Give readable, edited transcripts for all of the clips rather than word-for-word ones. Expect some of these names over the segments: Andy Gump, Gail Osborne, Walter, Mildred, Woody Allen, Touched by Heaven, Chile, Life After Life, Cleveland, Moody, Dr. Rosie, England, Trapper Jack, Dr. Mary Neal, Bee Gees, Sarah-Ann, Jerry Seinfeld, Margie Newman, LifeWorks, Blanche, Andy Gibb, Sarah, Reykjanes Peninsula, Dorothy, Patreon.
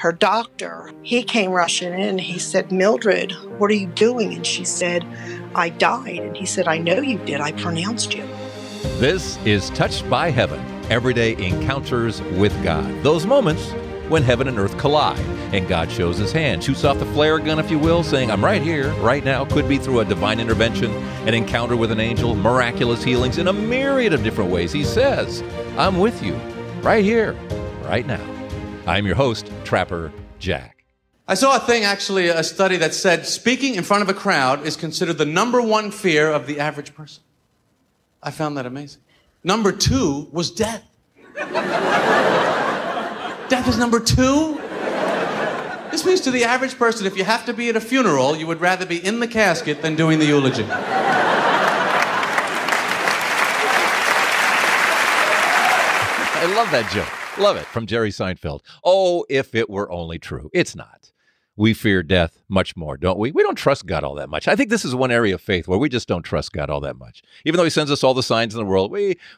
her doctor, he came rushing in. He said, "Mildred, what are you doing?" And she said, "I died." And he said, "I know you did. I pronounced you." This is Touched by Heaven, everyday encounters with God. Those moments when heaven and earth collide and God shows his hand, shoots off the flare gun, if you will, saying, "I'm right here, right now." Could be through a divine intervention, an encounter with an angel, miraculous healings in a myriad of different ways. He says, "I'm with you, right here, right now." I'm your host, Trapper Jack. I saw a thing, actually, a study that said speaking in front of a crowd is considered the number one fear of the average person. I found that amazing. Number two was death. Death is number two? This means to the average person, if you have to be at a funeral, you would rather be in the casket than doing the eulogy. I love that joke. Love it. From Jerry Seinfeld. Oh, if it were only true. It's not. We fear death much more, don't we? We don't trust God all that much. I think this is one area of faith where we just don't trust God all that much. Even though he sends us all the signs in the world,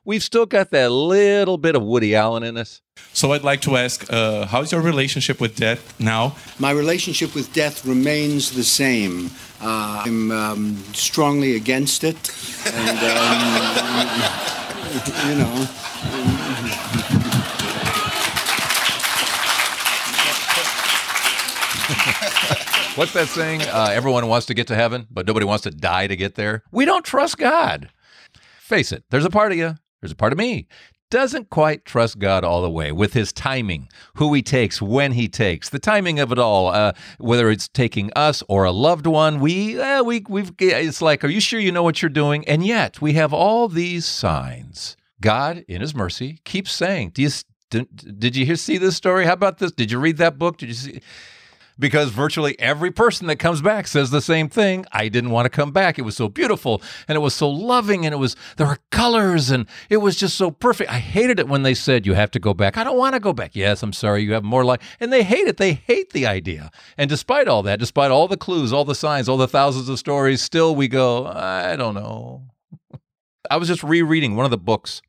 we've still got that little bit of Woody Allen in us. So I'd like to ask, how's your relationship with death now? My relationship with death remains the same. I'm strongly against it. And, you know... What's that saying? Everyone wants to get to heaven, but nobody wants to die to get there. We don't trust God. Face it, there's a part of you, there's a part of me, doesn't quite trust God all the way with his timing, who he takes, when he takes, the timing of it all, whether it's taking us or a loved one. It's like, are you sure you know what you're doing? And yet we have all these signs. God, in his mercy, keeps saying, did you see this story? How about this? Did you read that book? Did you see? Because virtually every person that comes back says the same thing. I didn't want to come back. It was so beautiful, and it was so loving, and there were colors, and it was just so perfect. I hated it when they said, "You have to go back." I don't want to go back. Yes, I'm sorry, you have more life. And they hate it. They hate the idea. And despite all that, despite all the clues, all the signs, all the thousands of stories, still we go, I don't know. I was just rereading one of the books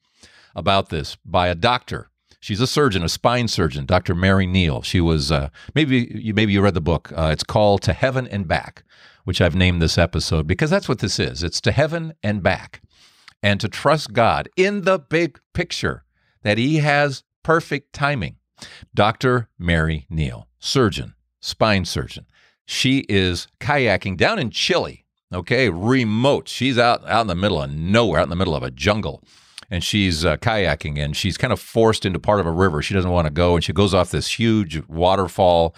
about this by a doctor. She's a surgeon, a spine surgeon, Dr. Mary Neal. She was, maybe you read the book. It's called To Heaven and Back, which I've named this episode because that's what this is. It's to heaven and back, and to trust God in the big picture that he has perfect timing. Dr. Mary Neal, surgeon, spine surgeon. She is kayaking down in Chile, okay, remote. She's out in the middle of nowhere, out in the middle of a jungle. And she's kayaking, and she's kind of forced into part of a river. She doesn't want to go, and she goes off this huge waterfall.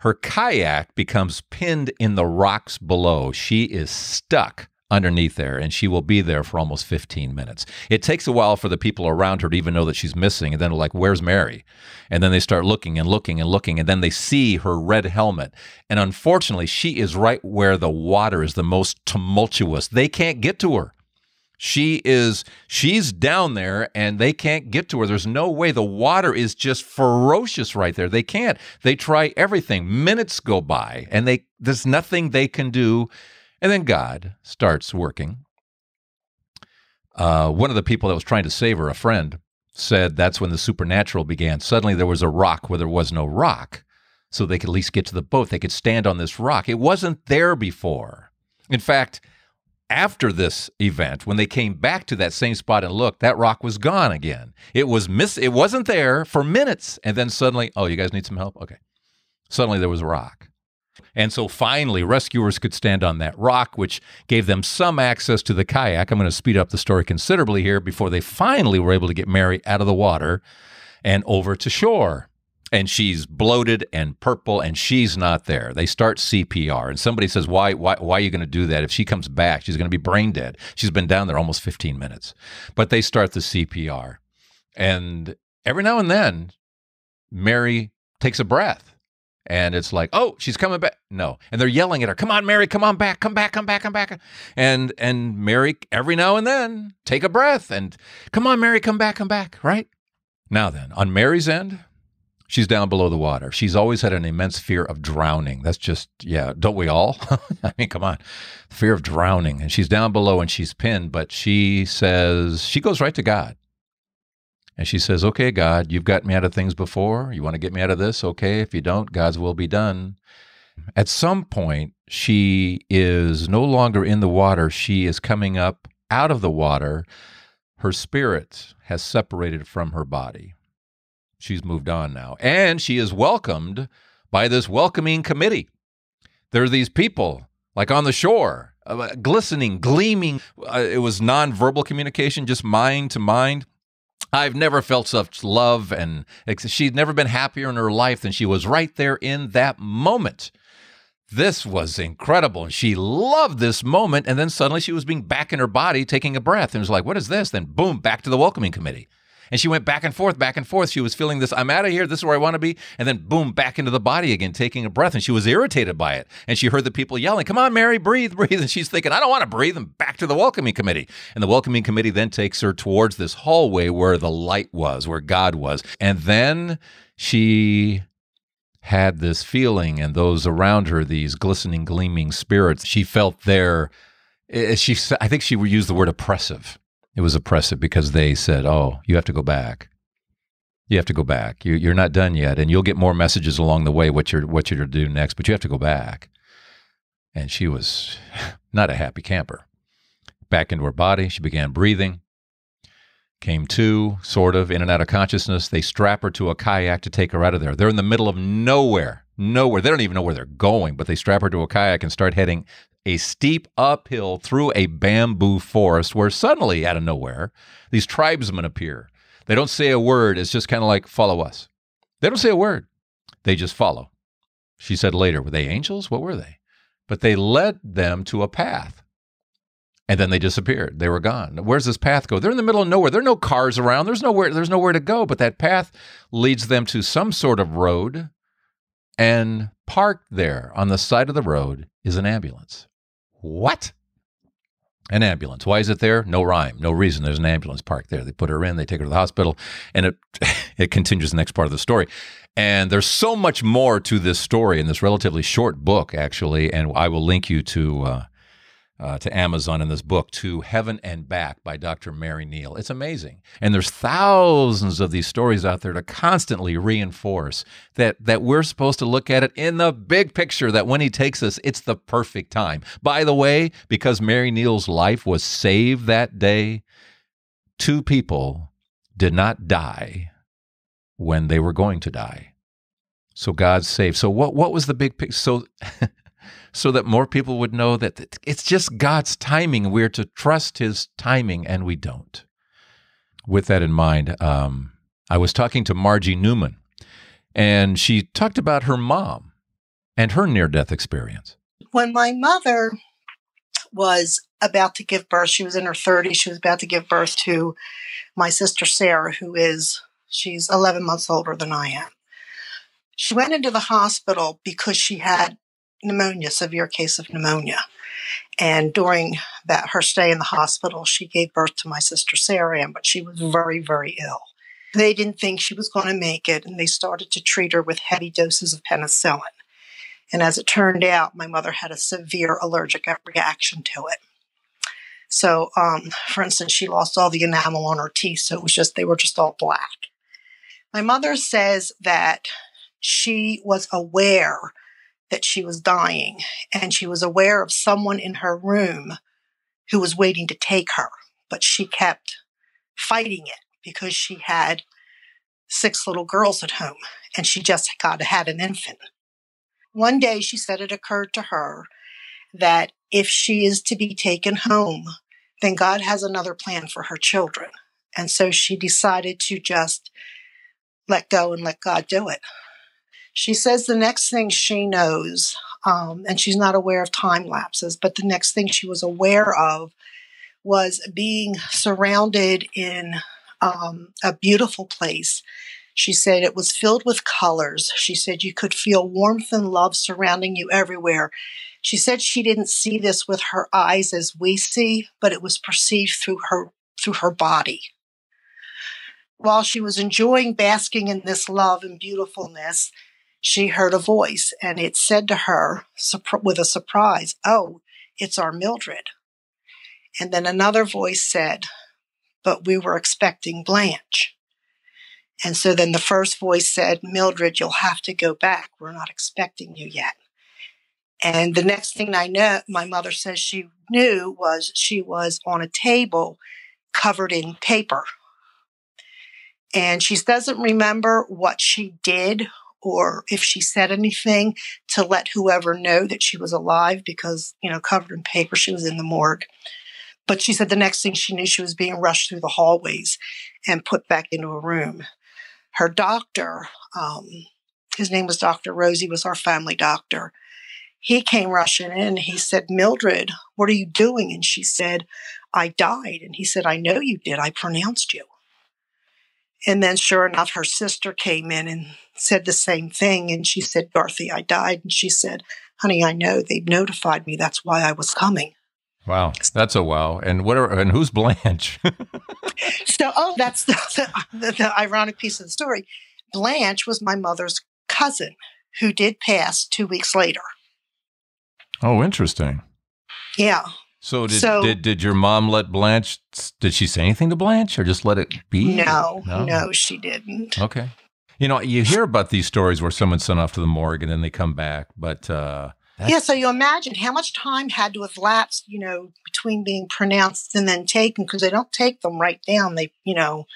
Her kayak becomes pinned in the rocks below. She is stuck underneath there, and she will be there for almost 15 minutes. It takes a while for the people around her to even know that she's missing, and then they're like, "Where's Mary?" And then they start looking and looking and looking, and then they see her red helmet. And unfortunately, she is right where the water is the most tumultuous. They can't get to her. She's down there, and they can't get to her. There's no way. The water is just ferocious right there. They can't. They try everything. Minutes go by, and there's nothing they can do. And then God starts working. One of the people that was trying to save her, a friend, said that's when the supernatural began. Suddenly there was a rock where there was no rock, so they could at least get to the boat. They could stand on this rock. It wasn't there before. In fact, after this event, when they came back to that same spot and looked, that rock was gone again. It wasn't there for minutes, and then suddenly, "Oh, you guys need some help? Okay." Suddenly there was a rock. And so finally, rescuers could stand on that rock, which gave them some access to the kayak. I'm going to speed up the story considerably here before they finally were able to get Mary out of the water and over to shore. And she's bloated and purple, and she's not there. They start CPR, and somebody says, why are you going to do that? If she comes back, she's going to be brain dead. She's been down there almost 15 minutes. But they start the CPR, and every now and then, Mary takes a breath, and it's like, "Oh, she's coming back." No. And they're yelling at her, "Come on, Mary, come on back, come back, come back, come back." And Mary, every now and then, take a breath, and, "Come on, Mary, come back, come back," right? Now then, on Mary's end, she's down below the water. She's always had an immense fear of drowning. That's just, yeah, don't we all? I mean, come on. Fear of drowning. And she's down below, and she's pinned, but she goes right to God. And she says, okay, God, you've gotten me out of things before. You want to get me out of this? Okay, if you don't, God's will be done. At some point, she is no longer in the water. She is coming up out of the water. Her spirit has separated from her body. She's moved on now. And she is welcomed by this welcoming committee. There are these people, like on the shore, glistening, gleaming. It was nonverbal communication, just mind to mind. I've never felt such love, and she'd never been happier in her life than she was right there in that moment. This was incredible, and she loved this moment, and then suddenly she was being back in her body, taking a breath, and was like, what is this? Then boom, back to the welcoming committee. And she went back and forth, back and forth. She was feeling this, I'm out of here, this is where I want to be, and then boom, back into the body again, taking a breath, and she was irritated by it. And she heard the people yelling, come on, Mary, breathe, breathe. And she's thinking, I don't want to breathe, and back to the welcoming committee. And the welcoming committee then takes her towards this hallway where the light was, where God was. And then she had this feeling, and those around her, these glistening, gleaming spirits, she felt their, I think she used the word oppressive. It was oppressive because they said, oh, you have to go back. You have to go back. You're not done yet, and you'll get more messages along the way what you're to do next, but you have to go back. And she was not a happy camper. Back into her body, she began breathing. Came to, sort of, in and out of consciousness. They strap her to a kayak to take her out of there. They're in the middle of nowhere, nowhere. They don't even know where they're going, but they strap her to a kayak and start heading a steep uphill through a bamboo forest where suddenly, out of nowhere, these tribesmen appear. They don't say a word. It's just kind of like, follow us. They don't say a word. They just follow. She said later, were they angels? What were they? But they led them to a path. And then they disappeared. They were gone. Where's this path go? They're in the middle of nowhere. There are no cars around. There's nowhere to go. But that path leads them to some sort of road, and parked there on the side of the road is an ambulance. What? An ambulance. Why is it there? No rhyme, no reason. There's an ambulance parked there. They put her in, they take her to the hospital, and it continues the next part of the story. And there's so much more to this story in this relatively short book, actually, and I will link you to Amazon in this book, To Heaven and Back by Dr. Mary Neal. It's amazing. And there's thousands of these stories out there to constantly reinforce that we're supposed to look at it in the big picture, that when he takes us, it's the perfect time. By the way, because Mary Neal's life was saved that day, two people did not die when they were going to die. So God saved. So what was the big picture? So... so that more people would know that it's just God's timing. We're to trust his timing, and we don't. With that in mind, I was talking to Margie Newman, and she talked about her mom and her near-death experience. When my mother was about to give birth, she was in her 30s, she was about to give birth to my sister Sarah, she's 11 months older than I am. She went into the hospital because she had pneumonia, severe case of pneumonia. And during that her stay in the hospital, she gave birth to my sister Sarah-Ann, but she was very, very ill. They didn't think she was going to make it, and they started to treat her with heavy doses of penicillin. And as it turned out, my mother had a severe allergic reaction to it. So, for instance, she lost all the enamel on her teeth, so it was just, they were just all black. My mother says that she was aware that she was dying, and she was aware of someone in her room who was waiting to take her, but she kept fighting it because she had 6 little girls at home, and she just had an infant. One day she said it occurred to her that if she is to be taken home, then God has another plan for her children. And so she decided to just let go and let God do it. She says the next thing she knows, and she's not aware of time lapses, but the next thing she was aware of was being surrounded in a beautiful place. She said it was filled with colors. She said you could feel warmth and love surrounding you everywhere. She said she didn't see this with her eyes as we see, but it was perceived through her body. While she was enjoying basking in this love and beautifulness, she heard a voice, and it said to her with a surprise, oh, it's our Mildred. And then another voice said, but we were expecting Blanche. And so then the first voice said, "Mildred, you'll have to go back. We're not expecting you yet." And the next thing I know, my mother says she knew, was she was on a table covered in paper. And she doesn't remember what she did or if she said anything to let whoever know that she was alive because, you know, covered in paper, she was in the morgue. But she said the next thing she knew, she was being rushed through the hallways and put back into a room. Her doctor, his name was Dr. Rosie, was our family doctor. He came rushing in and he said, "Mildred, what are you doing?" And she said, "I died." And he said, "I know you did. I pronounced you." And then sure enough, her sister came in and said the same thing. And she said, "Dorothy, I died." And she said, "Honey, I know. They notified me. That's why I was coming." Wow. That's a wow. And and who's Blanche? So, that's the ironic piece of the story. Blanche was my mother's cousin who did pass 2 weeks later. Oh, interesting. Yeah. So did your mom let Blanche, did she say anything to Blanche or just let it be? No, she didn't. Okay. You know, you hear about these stories where someone's sent off to the morgue and then they come back, but... Yeah, so you imagine how much time had to have lapsed, you know, between being pronounced and then taken, because they don't take them right down. They, you know,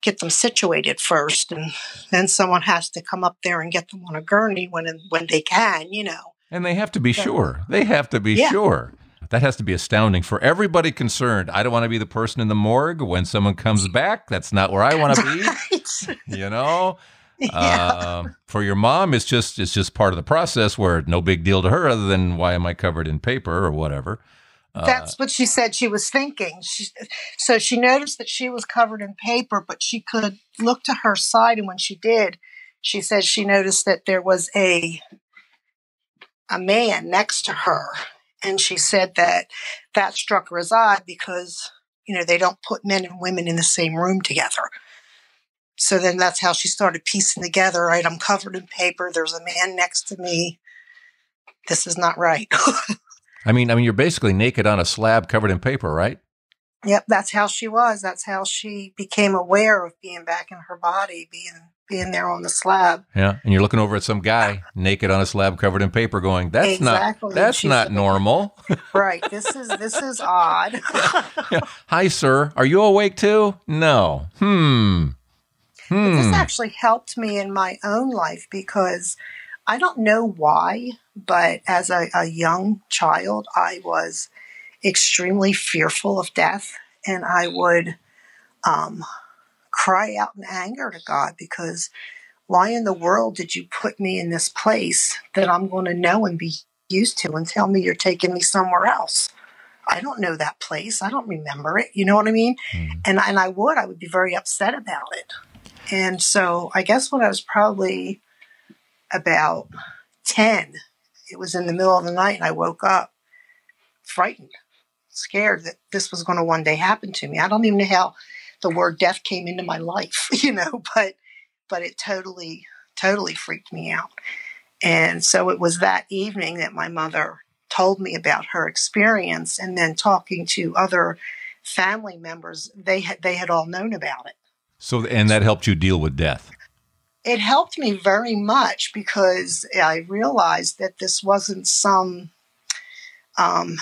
get them situated first, and then someone has to come up there and get them on a gurney when they can, you know. And they have to be sure. They have to be sure. That has to be astounding for everybody concerned. I don't want to be the person in the morgue when someone comes back. That's not where I want to be, you know. Yeah. For your mom, it's just part of the process where no big deal to her other than why am I covered in paper or whatever. That's what she said she was thinking. So she noticed that she was covered in paper, but she could look to her side. And when she did, she said she noticed that there was a man next to her. And she said that struck her as odd because, you know, they don't put men and women in the same room together. So then that's how she started piecing together, right? I'm covered in paper. There's a man next to me. This is not right. I mean, you're basically naked on a slab covered in paper, right? Yep. That's how she was. That's how she became aware of being back in her body, being there on the slab. Yeah. And you're looking over at some guy naked on a slab covered in paper going, that's not normal. Right. This is odd. Yeah. Hi, sir. Are you awake too? No. But this actually helped me in my own life because I don't know why, but as a young child, I was extremely fearful of death, and I would cry out in anger to God because why in the world did you put me in this place that I'm going to know and be used to and tell me you're taking me somewhere else? I don't know that place. I don't remember it. You know what I mean? Mm-hmm. And I would be very upset about it. And so I guess when I was probably about 10, it was in the middle of the night and I woke up frightened, scared that this was going to one day happen to me. I don't even know how the word death came into my life, you know, but it totally freaked me out. And so it was that evening that my mother told me about her experience, and then talking to other family members, they had all known about it. So, and that helped you deal with death? It helped me very much because I realized that this wasn't some, I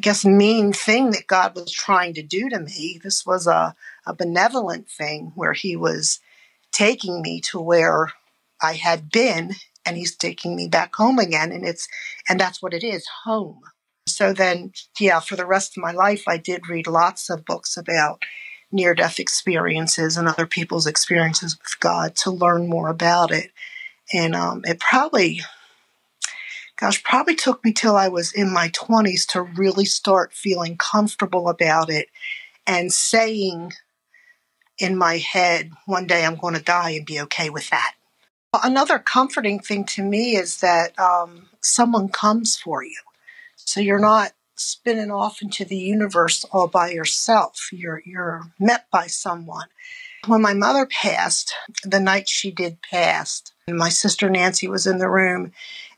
guess, mean thing that God was trying to do to me. This was a benevolent thing where he was taking me to where I had been, and he's taking me back home again. And that's what it is, home. So then, yeah, for the rest of my life, I did read lots of books about near-death experiences and other people's experiences with God to learn more about it. And it probably took me till I was in my 20s to really start feeling comfortable about it and saying in my head, one day I'm going to die and be okay with that. Another comforting thing to me is that someone comes for you. So you're not spinning off into the universe all by yourself. You're met by someone. When my mother passed, the night she did pass, and my sister Nancy was in the room,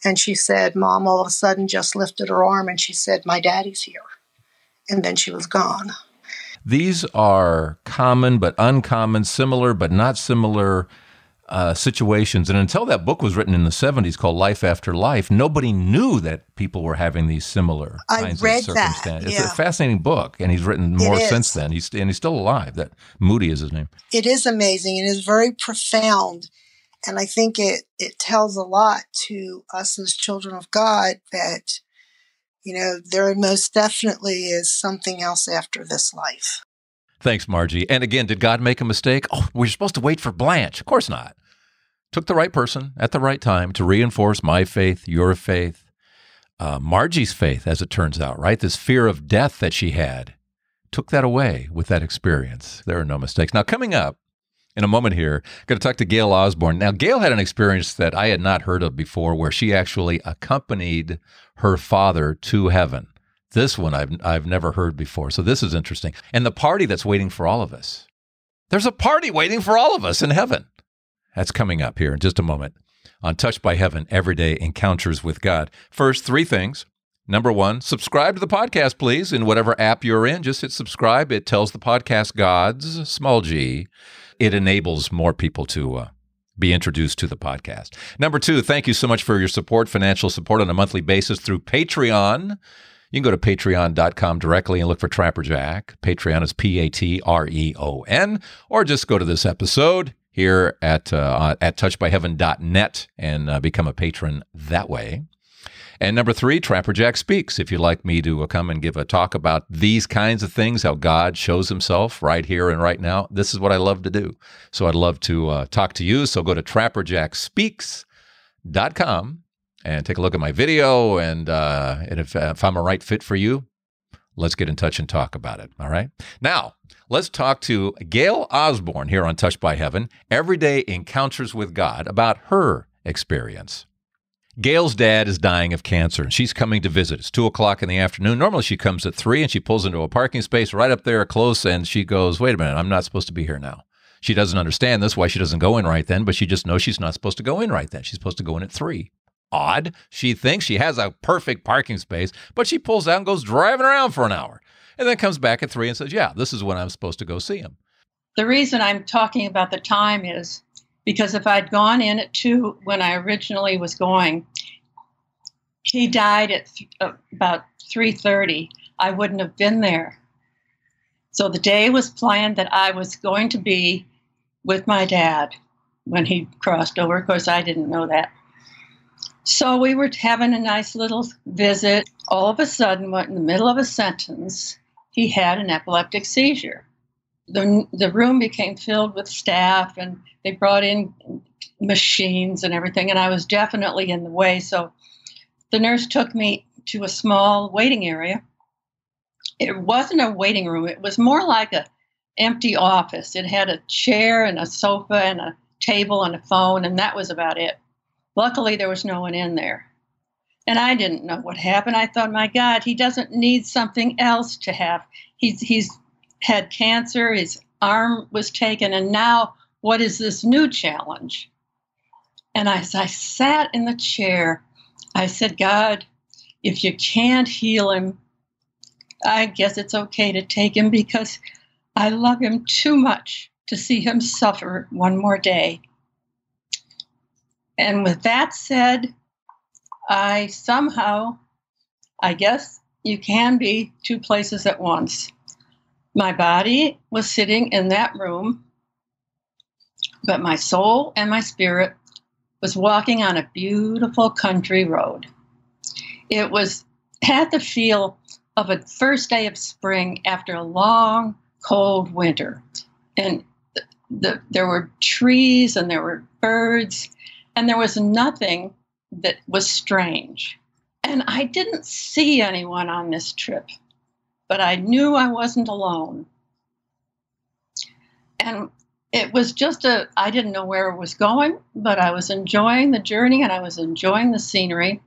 and she said, Mom all of a sudden just lifted her arm, and she said, my daddy's here. And then she was gone. These are common but uncommon, similar but not similar situations. And until that book was written in the 70s called Life After Life, nobody knew that people were having these similar kinds of circumstances. Yeah. It's a fascinating book, and he's written more since then. He's still alive. That Moody is his name. It is amazing. It is very profound. And I think it tells a lot to us as children of God that, you know, there most definitely is something else after this life. Thanks, Margie. And again, did God make a mistake? Oh, we're supposed to wait for Blanche. Of course not. Took the right person at the right time to reinforce my faith, your faith, Margie's faith, as it turns out, right? This fear of death that she had, took that away with that experience. There are no mistakes. Now, coming up in a moment here, I'm going to talk to Gail Osborne. Now, Gail had an experience that I had not heard of before where she actually accompanied her father to heaven. This one I've never heard before, so this is interesting. And the party that's waiting for all of us. There's a party waiting for all of us in heaven. That's coming up here in just a moment on Touched by Heaven, Everyday Encounters with God. First, three things. Number one, subscribe to the podcast, please, in whatever app you're in. Just hit subscribe. It tells the podcast gods, small g. It enables more people to be introduced to the podcast. Number two, thank you so much for your support, financial support on a monthly basis through Patreon. You can go to patreon.com directly and look for Trapper Jack. Patreon is P-A-T-R-E-O-N. Or just go to this episode here at touchedbyheaven.net and become a patron that way. And number three, Trapper Jack Speaks. If you'd like me to come and give a talk about these kinds of things, how God shows himself right here and right now, this is what I love to do. So I'd love to talk to you. So go to trapperjackspeaks.com. And take a look at my video, and if I'm a right fit for you, let's get in touch and talk about it, all right? Now, let's talk to Gail Osborne here on Touched by Heaven, Everyday Encounters with God, about her experience. Gail's dad is dying of cancer, and she's coming to visit. It's 2 o'clock in the afternoon. Normally, she comes at 3, and she pulls into a parking space right up there close, and she goes, wait a minute, I'm not supposed to be here now. She doesn't understand this, why she doesn't go in right then, but she just knows she's not supposed to go in right then. She's supposed to go in at 3. Odd. She thinks she has a perfect parking space, but she pulls out and goes driving around for an hour and then comes back at 3 and says, yeah, this is when I'm supposed to go see him. The reason I'm talking about the time is because if I'd gone in at 2 when I originally was going, he died at about 3:30. I wouldn't have been there. So the day was planned that I was going to be with my dad when he crossed over. Of course, I didn't know that. So we were having a nice little visit. All of a sudden, in the middle of a sentence, he had an epileptic seizure. The room became filled with staff, and they brought in machines and everything, and I was definitely in the way. So the nurse took me to a small waiting area. It wasn't a waiting room. It was more like an empty office. It had a chair and a sofa and a table and a phone, and that was about it. Luckily, there was no one in there. And I didn't know what happened. I thought, my God, he doesn't need something else to have. He's had cancer, his arm was taken, and now what is this new challenge? And as I sat in the chair, I said, God, if you can't heal him, I guess it's okay to take him because I love him too much to see him suffer one more day. And with that said, I somehow, I guess you can be two places at once. My body was sitting in that room, but my soul and my spirit was walking on a beautiful country road. It had the feel of a first day of spring after a long, cold winter. And there were trees and there were birds. And there was nothing that was strange. And I didn't see anyone on this trip, but I knew I wasn't alone. And it was just I didn't know where it was going, but I was enjoying the journey and I was enjoying the scenery.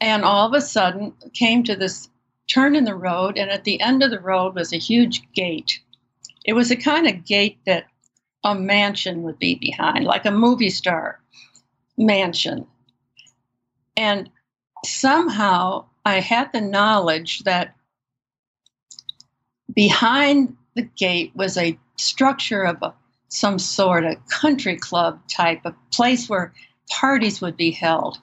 And all of a sudden came to this turn in the road, and at the end of the road was a huge gate. It was a kind of gate that a mansion would be behind, like a movie star mansion. And somehow I had the knowledge that Behind the gate was a structure of some sort, a country club type, a place where parties would be held.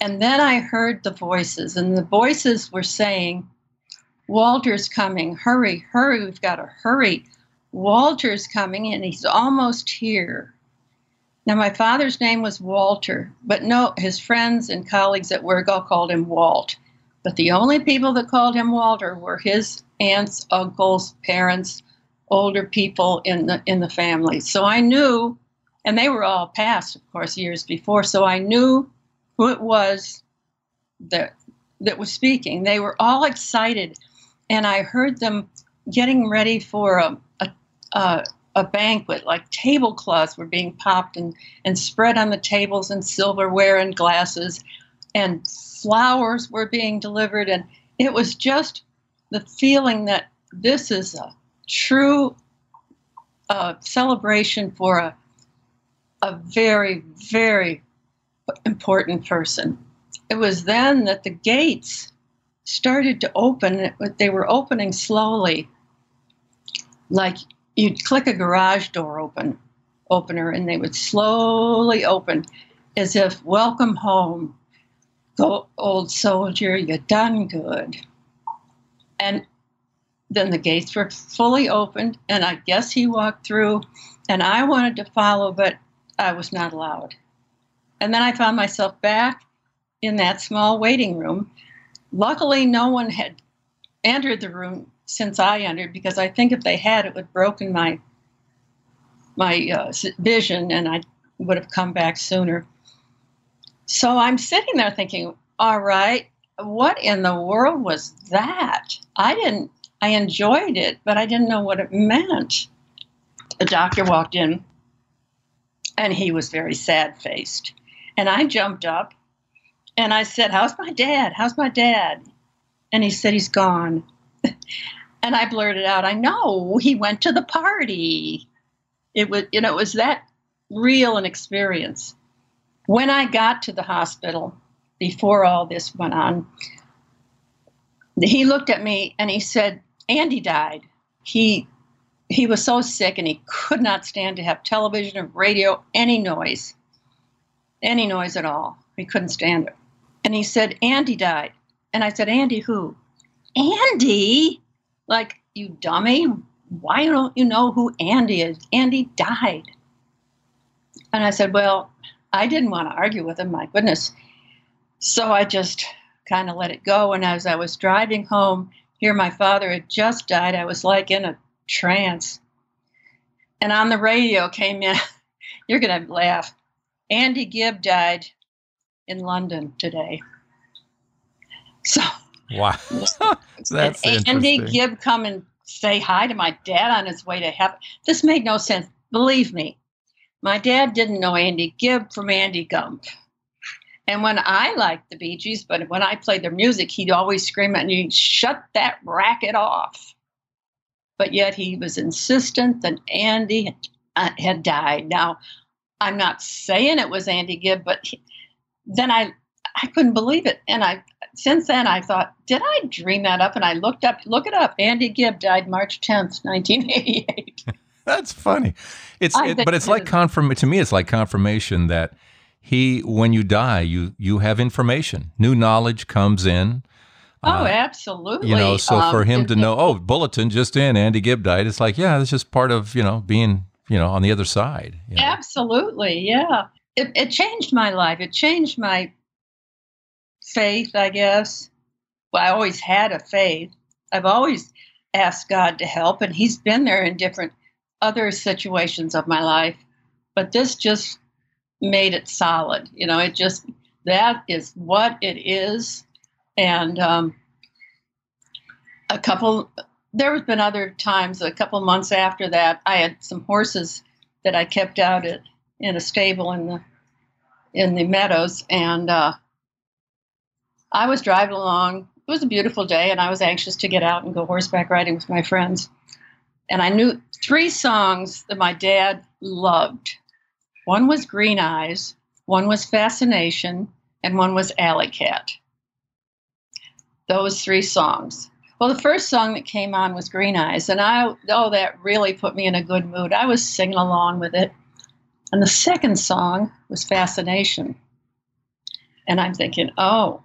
And then I heard the voices, and the voices were saying, Walter's coming, hurry, hurry, we've got to hurry. Walter's coming, and he's almost here. Now, my father's name was Walter, but no, his friends and colleagues at work all called him Walt. But the only people that called him Walter were his aunts, uncles, parents, older people in the family. So I knew, and they were all passed, of course, years before, so I knew who it was that was speaking. They were all excited, and I heard them getting ready for a banquet, like tablecloths were being popped and spread on the tables, and silverware and glasses, and flowers were being delivered. And it was just the feeling that this is a true celebration for a very, very important person. It was then that the gates started to open. They were opening slowly, like you'd click a garage door opener, and they would slowly open, as if, welcome home, go old soldier, you done good. And then the gates were fully opened, and I guess he walked through, and I wanted to follow, but I was not allowed. And then I found myself back in that small waiting room. Luckily, no one had entered the room since I entered, because I think if they had, it would have broken my vision, and I would have come back sooner. So I'm sitting there thinking, all right, what in the world was that? I enjoyed it, but I didn't know what it meant. The doctor walked in, and he was very sad-faced. And I jumped up, and I said, how's my dad? How's my dad? And he said, he's gone. And I blurted out, I know, he went to the party. It was that real an experience. When I got to the hospital, before all this went on, he looked at me and he said, Andy died. He was so sick, and he could not stand to have television or radio, any noise at all. He couldn't stand it. And he said, Andy died. And I said, Andy who? Andy? Like, you dummy, why don't you know who Andy is? Andy died. And I said, well, I didn't want to argue with him, my goodness. So I just kind of let it go. And as I was driving home, here my father had just died. I was like in a trance. And on the radio came in, you're going to laugh, Andy Gibb died in London today. So. Wow. That's interesting. Andy Gibb come and say hi to my dad on his way to heaven. This made no sense. Believe me, my dad didn't know Andy Gibb from Andy Gump. And when I liked the Bee Gees, but when I played their music, he'd always scream at me, shut that racket off. But yet he was insistent that Andy had died. Now, I'm not saying it was Andy Gibb, but then I couldn't believe it. And since then, I thought, did I dream that up? And I looked it up. Andy Gibb died March 10th, 1988. That's funny. To me, it's like confirmation that when you die, you have information. New knowledge comes in. Oh, absolutely. So for him to know, bulletin just in, Andy Gibb died. It's like, yeah, that's just part of, being, on the other side. Absolutely. Yeah. It changed my life. It changed my faith, I guess. Well, I always had a faith. I've always asked God to help, and he's been there in different other situations of my life. But this just made it solid. That is what it is. And there have been other times, a couple months after that, I had some horses that I kept out in a stable in the meadows. And I was driving along. It was a beautiful day, and I was anxious to get out and go horseback riding with my friends. And I knew three songs that my dad loved. One was Green Eyes, one was Fascination, and one was Alley Cat. Those three songs. Well, the first song that came on was Green Eyes, and that really put me in a good mood. I was singing along with it. And the second song was Fascination. And I'm thinking, oh,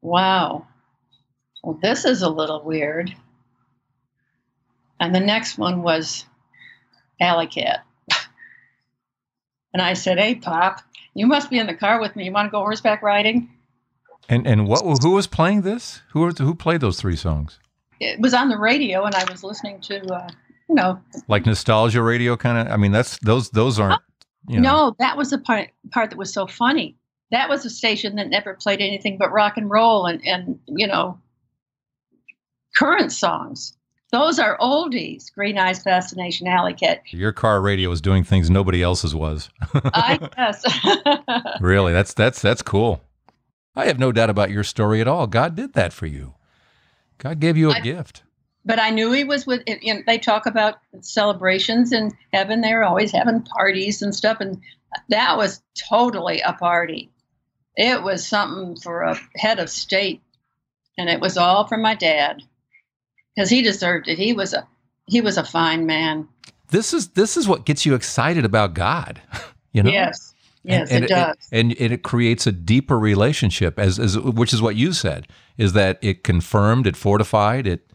wow, well, this is a little weird. And the next one was Alley Cat. And I said, hey, Pop, you must be in the car with me. You want to go horseback riding? And who was playing this? Who played those three songs? It was on the radio, and I was listening to, you know. Like nostalgia radio kind of? I mean, those aren't, you know. No, that was the part that was so funny. That was a station that never played anything but rock and roll and you know, current songs. Those are oldies, Green Eyes, Fascination, Alley Cat. Your car radio was doing things nobody else's was. I guess. Really, that's cool. I have no doubt about your story at all. God did that for you. God gave you a gift. But I knew he was with, you know, they talk about celebrations in heaven. They were always having parties and stuff. And that was totally a party. It was something for a head of state. And it was all from my dad. Because he deserved it. He was a fine man. This is what gets you excited about God, you know. Yes, yes, and it does. And it creates a deeper relationship, as which is what you said, is that it confirmed, it fortified, it.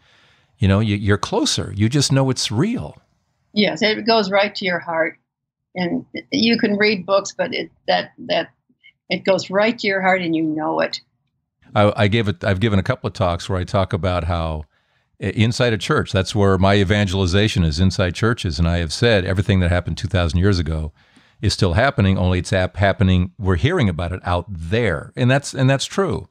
You know, you're closer. You just know it's real. Yes, it goes right to your heart, and you can read books, but it goes right to your heart, and you know it. I've given a couple of talks where I talk about how. Inside a church, that's where my evangelization is, inside churches. And I have said everything that happened 2,000 years ago is still happening, only it's happening, we're hearing about it out there. And that's true.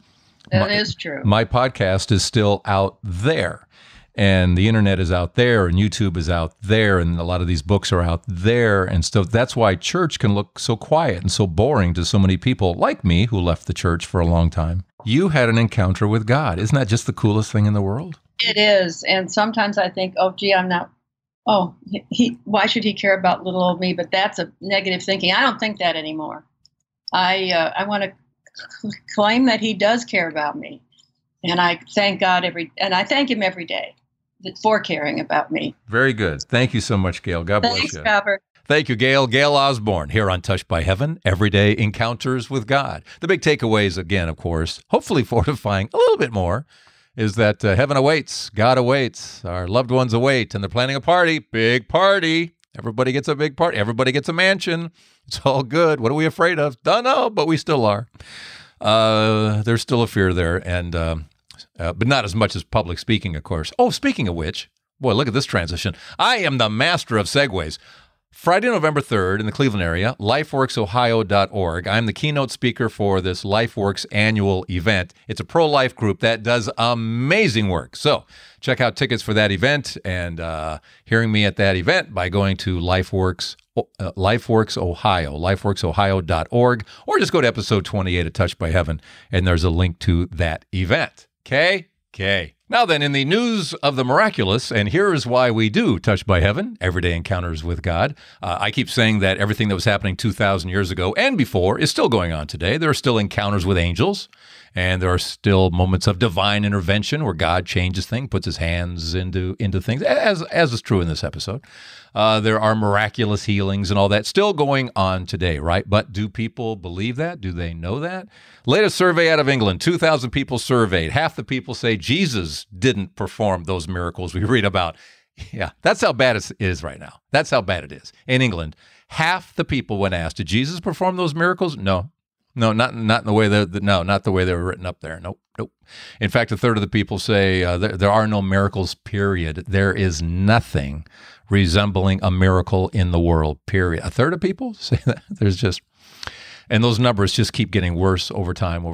That is true. My podcast is still out there. And the internet is out there, and YouTube is out there, and a lot of these books are out there. And so that's why church can look so quiet and so boring to so many people like me who left the church for a long time. You had an encounter with God. Isn't that just the coolest thing in the world? It is. And sometimes I think, oh, gee, why should he care about little old me? But that's a negative thinking. I don't think that anymore. I want to claim that he does care about me. And I thank God every day for caring about me. Very good. Thank you so much, Gail. God bless you. Thanks, Robert. Thank you, Gail. Gail Osborne here on Touched by Heaven, Everyday Encounters with God. The big takeaways, again, of course, hopefully fortifying a little bit more, is that heaven awaits, God awaits, our loved ones await, and they're planning a party, big party. Everybody gets a big party. Everybody gets a mansion. It's all good. What are we afraid of? Don't know, but we still are. There's still a fear there, and but not as much as public speaking, of course. Oh, speaking of which, boy, look at this transition. I am the master of segues. Friday, November 3rd in the Cleveland area, LifeWorksOhio.org. I'm the keynote speaker for this LifeWorks annual event. It's a pro-life group that does amazing work. So check out tickets for that event and hearing me at that event by going to LifeWorks Ohio, LifeWorksOhio.org, or just go to episode 28 of Touched by Heaven, and there's a link to that event. Okay? Okay. Now then, in the news of the miraculous, and here is why we do Touched by Heaven, Everyday Encounters with God. I keep saying that everything that was happening 2,000 years ago and before is still going on today. There are still encounters with angels, and there are still moments of divine intervention where God changes things, puts his hands into things, as is true in this episode. There are miraculous healings and all that still going on today, right? But do people believe that? Do they know that? Latest survey out of England, 2,000 people surveyed. Half the people say Jesus didn't perform those miracles we read about. Yeah, that's how bad it is right now. That's how bad it is. In England, half the people when asked, did Jesus perform those miracles? No. No, not in the way that not the way they were written up there. Nope, nope. In fact, a third of the people say there are no miracles, period. There is nothing resembling a miracle in the world, period. A third of people say that. There's just... And those numbers just keep getting worse over time.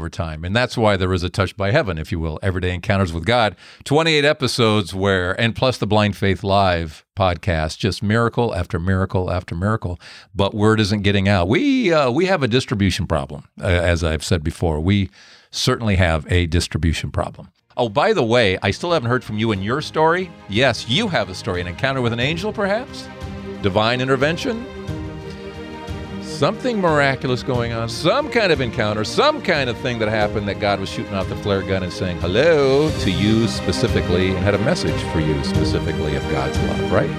And that's why there is a Touched by Heaven, if you will, Everyday Encounters with God. 28 episodes where, and plus the Blind Faith Live podcast, just miracle after miracle after miracle. But word isn't getting out. We have a distribution problem, as I've said before. We certainly have a distribution problem. Oh, by the way, I still haven't heard from you and your story. Yes, you have a story, an encounter with an angel, perhaps? Divine intervention? something miraculous going on, some kind of encounter, some kind of thing that happened that God was shooting off the flare gun and saying hello to you specifically and had a message for you specifically of God's love, right?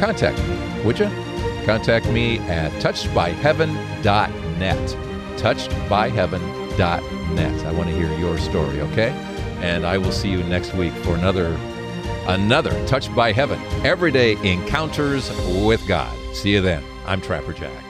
Contact me, would you? Contact me at touchedbyheaven.net. Touchedbyheaven.net. I want to hear your story, okay? And I will see you next week for another Touched by Heaven, Everyday Encounters with God. See you then. I'm Trapper Jack.